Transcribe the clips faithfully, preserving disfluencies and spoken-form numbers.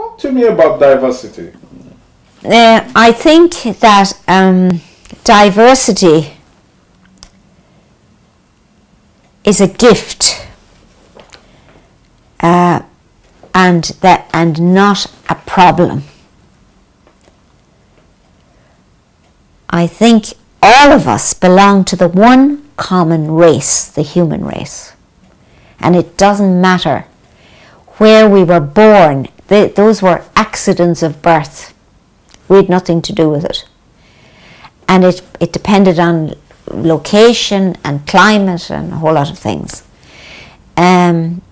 Talk to me about diversity. Uh, I think that um, diversity is a gift, uh, and that and not a problem. I think all of us belong to the one common race, the human race, and it doesn't matter where we were born. They, those were accidents of birth. We had nothing to do with it, and it, it depended on location and climate and a whole lot of things. Um,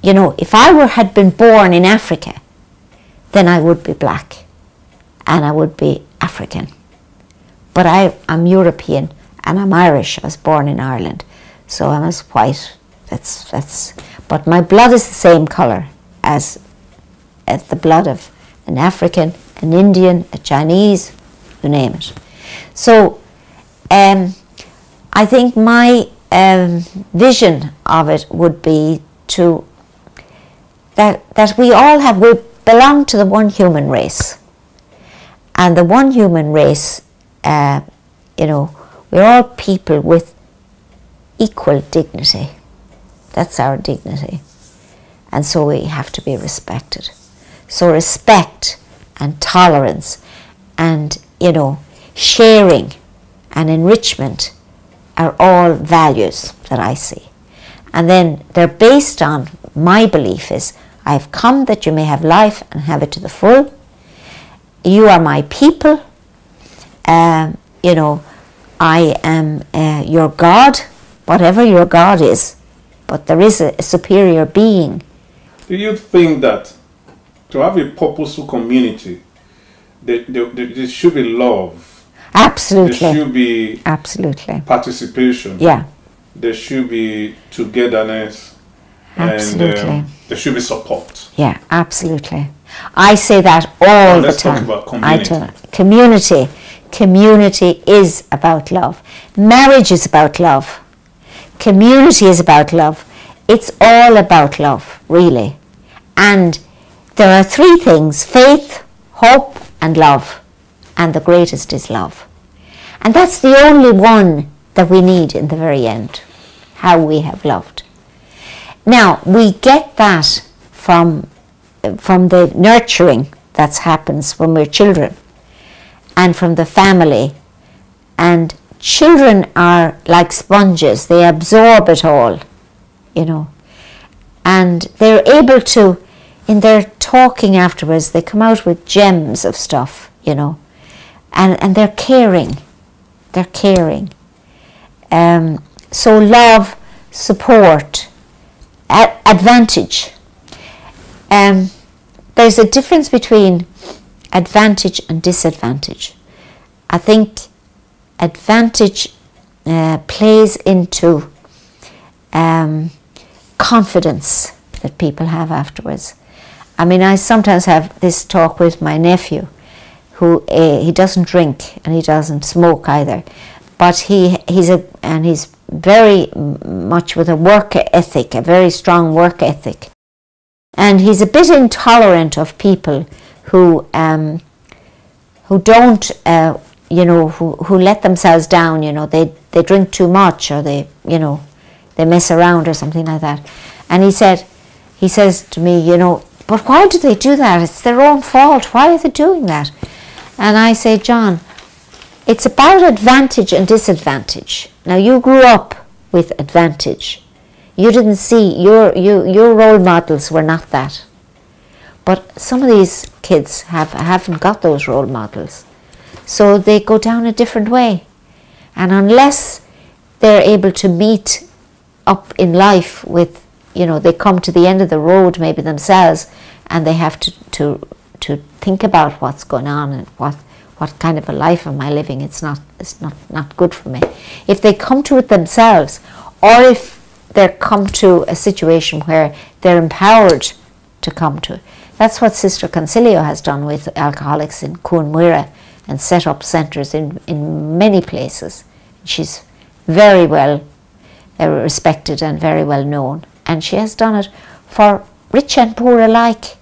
you know, if I were had been born in Africa, then I would be black and I would be African. But I, I'm European and I'm Irish. I was born in Ireland, so I'm as white. That's, that's, but my blood is the same colour as, as the blood of an African, an Indian, a Chinese, you name it. So Um, I think my um, vision of it would be to that that we all have we belong to the one human race, and the one human race, uh, you know, we're all people with equal dignity. That's our dignity, and so we have to be respected. So respect and tolerance, and you know, sharing and enrichment are all values that I see. And then they're based on, my belief is, I have come that you may have life and have it to the full. You are my people. Um, you know, I am uh, your God, whatever your God is. But there is a, a superior being. Do you think that to have a purposeful community, there, there, there should be love? Absolutely. There should be absolutely participation. Yeah. There should be togetherness. Absolutely. And um, there should be support. Yeah, absolutely. I say that all the time. Let's talk about community. I talk, community. Community is about love. Marriage is about love. Community is about love. It's all about love, really. And there are three things: faith, hope, and love. And the greatest is love. And that's the only one that we need in the very end, how we have loved. Now, we get that from, from the nurturing that happens when we're children, and from the family. And children are like sponges, they absorb it all, you know. And they're able to, in their talking afterwards, they come out with gems of stuff, you know. And, and they're caring, they're caring. Um, so love, support, ad advantage. Um, there's a difference between advantage and disadvantage. I think advantage uh, plays into um, confidence that people have afterwards. I mean, I sometimes have this talk with my nephew, who uh, he doesn't drink and he doesn't smoke either, but he he's a and he's very much with a work ethic, a very strong work ethic, and he's a bit intolerant of people who um, who don't uh, you know who who let themselves down. You know, they they drink too much, or they you know they mess around or something like that. And he said he says to me, you know, but why do they do that? It's their own fault. Why are they doing that? And I say, John, it's about advantage and disadvantage. Now, you grew up with advantage. You didn't see, your, your, your role models were not that. But some of these kids have, haven't got those role models. So they go down a different way. And unless they're able to meet up in life with, you know, they come to the end of the road maybe themselves, and they have to, to to think about what's going on and what what kind of a life am I living. It's not it's not not good for me. If they come to it themselves, or if they come to a situation where they're empowered to come to it. That's what Sister Consilio has done with alcoholics in Coon Moira, and set up centres in in many places. She's very well uh, respected and very well known, and she has done it for rich and poor alike.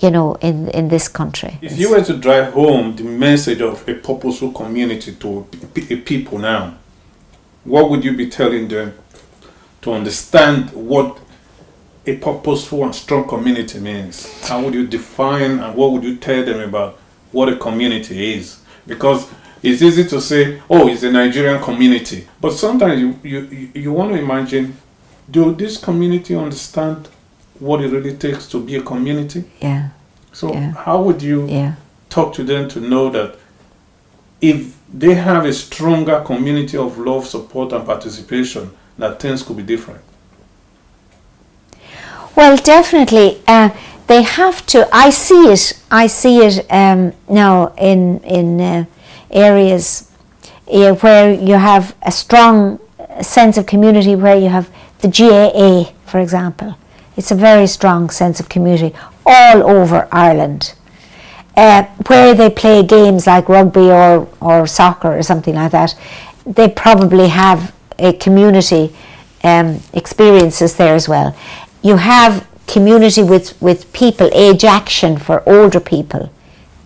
you know, in, in this country. If you were to drive home the message of a purposeful community to a people now, what would you be telling them to understand what a purposeful and strong community means? How would you define and what would you tell them about what a community is? Because it's easy to say, oh, it's a Nigerian community. But sometimes you, you, you want to imagine, do this community understand what it really takes to be a community? Yeah. So yeah. how would you yeah. talk to them to know that if they have a stronger community of love, support, and participation, that things could be different? Well, definitely. Uh, they have to, I see it, I see it um, now in, in uh, areas uh, where you have a strong sense of community, where you have the G A A, for example. It's a very strong sense of community all over Ireland, uh, where they play games like rugby or, or soccer or something like that. They probably have a community um, experiences there as well. You have community with, with people, age action for older people.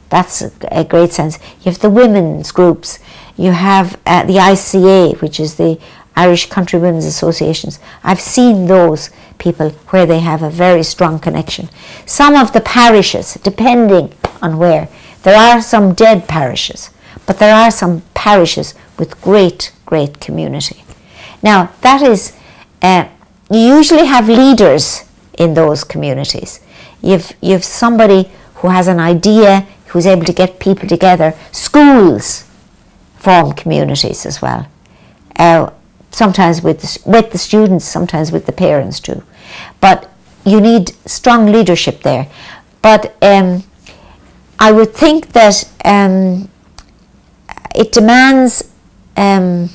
That's a, a great sense. You have the women's groups. You have uh, the I C A, which is the Irish Country Women's Associations. I've seen those people where they have a very strong connection. Some of the parishes, depending on where, there are some dead parishes, but there are some parishes with great, great community. Now, that is, uh, you usually have leaders in those communities. You've, you've somebody who has an idea, who's able to get people together. Schools form communities as well. Uh, sometimes with the, with the students, sometimes with the parents too. But you need strong leadership there. But um, I would think that um, it demands um,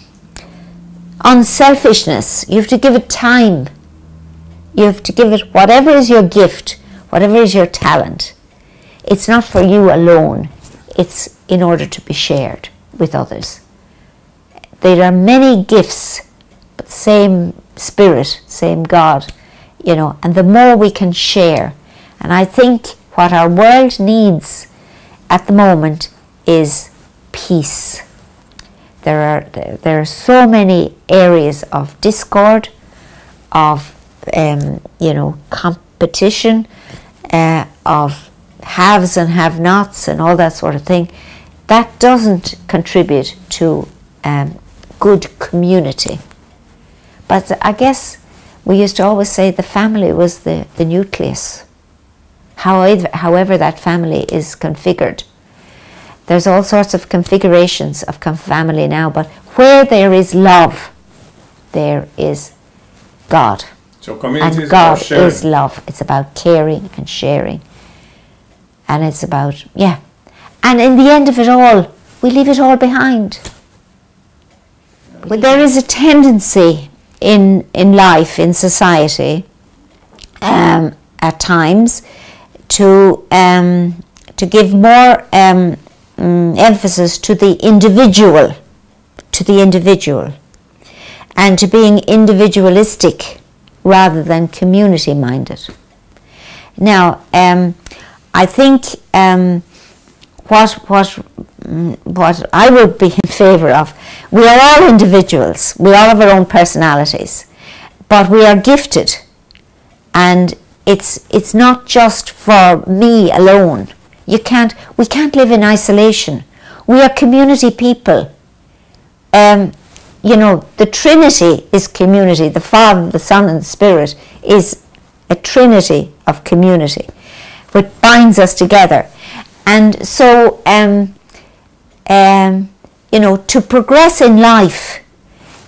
unselfishness. You have to give it time. You have to give it whatever is your gift, whatever is your talent. It's not for you alone. It's in order to be shared with others. There are many gifts, but same spirit, same God, you know, and the more we can share. And I think what our world needs at the moment is peace. There are, there are so many areas of discord, of, um, you know, competition, uh, of haves and have-nots and all that sort of thing. That doesn't contribute to um, good community. But I guess we used to always say the family was the, the nucleus. However, however that family is configured. There's all sorts of configurations of family now, but where there is love, there is God. So community is about sharing. And God is love. It's about caring and sharing. And it's about, yeah. And in the end of it all, we leave it all behind. Well, there is a tendency in, in life, in society, um, at times, to, um, to give more um, mm, emphasis to the individual, to the individual, and to being individualistic rather than community-minded. Now, um, I think um, what, what what I would be in favour of, we are all individuals, we all have our own personalities, but we are gifted, and it's, it's not just for me alone. You can't, we can't live in isolation. We are community people. Um, you know, the Trinity is community, the Father, the Son and the Spirit is a Trinity of community, which binds us together. And so, um, Um, you know, to progress in life,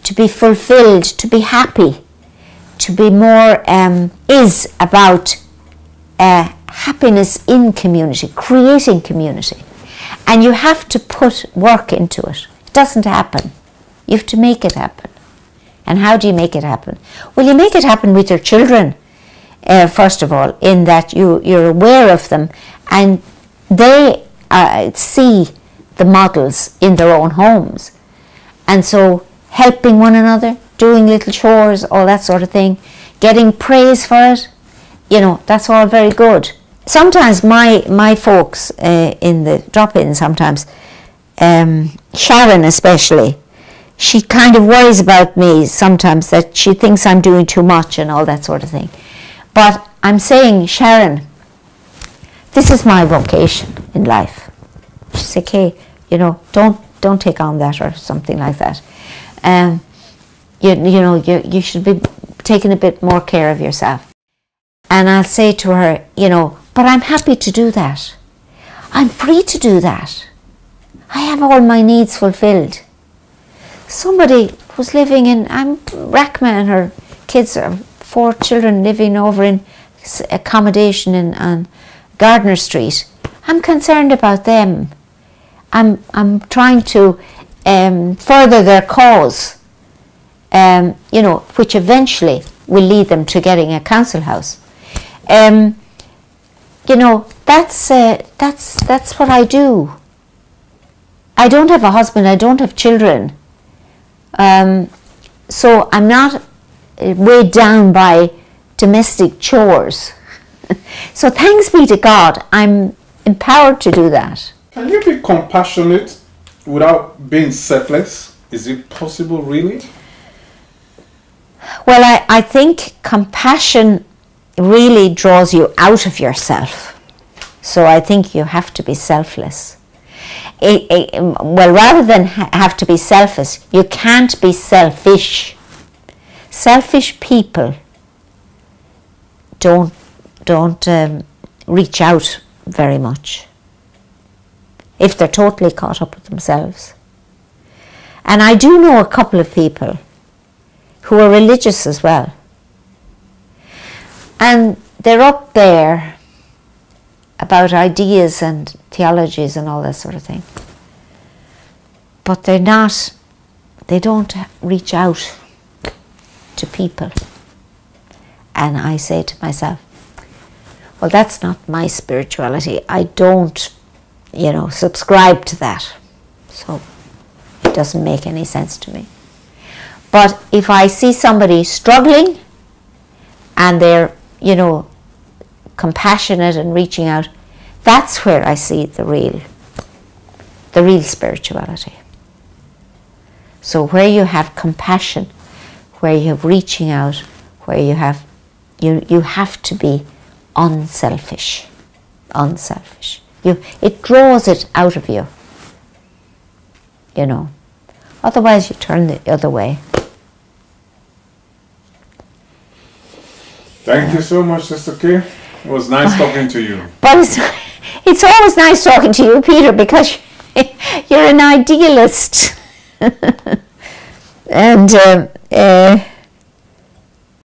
to be fulfilled, to be happy, to be more, um, is about uh, happiness in community, creating community. And you have to put work into it. It doesn't happen. You have to make it happen. And how do you make it happen? Well, you make it happen with your children, uh, first of all, in that you, you're aware of them and they uh, see the models in their own homes, and so helping one another, doing little chores, all that sort of thing, getting praise for it, you know, that's all very good. sometimes my my folks uh, in the drop-in sometimes, um, Sharon especially, she kind of worries about me sometimes, that she thinks I'm doing too much and all that sort of thing. But I'm saying, Sharon, this is my vocation in life. She said, Kay, you know, don't don't take on that or something like that. Um, you you know, you you should be taking a bit more care of yourself. And I'll say to her, you know, but I'm happy to do that. I'm free to do that. I have all my needs fulfilled. Somebody was living in, I'm Rachman and her kids are four children living over in accommodation in on Gardner Street. I'm concerned about them. I'm I'm trying to um, further their cause, um, you know, which eventually will lead them to getting a council house. Um, you know, that's uh, that's that's what I do. I don't have a husband. I don't have children. Um, so I'm not weighed down by domestic chores. So thanks be to God, I'm empowered to do that. Can you be compassionate without being selfless? Is it possible, really? Well, I, I think compassion really draws you out of yourself. So I think you have to be selfless. It, it, well, rather than ha have to be selfish, you can't be selfish. Selfish people don't don't um, reach out very much if they're totally caught up with themselves. And I do know a couple of people who are religious as well. And they're up there about ideas and theologies and all that sort of thing. But they're not, they don't reach out to people. And I say to myself, well, that's not my spirituality. I don't, you know, subscribe to that. So it doesn't make any sense to me. But if I see somebody struggling and they're, you know, compassionate and reaching out, that's where I see the real, the real spirituality. So where you have compassion, where you have reaching out, where you have, you, you have to be unselfish, unselfish. You, it draws it out of you, you know. Otherwise you turn the other way. Thank you so much, Sister Kay. It was nice talking to you. But it's, it's always nice talking to you, Peter, because you're an idealist. And um, uh,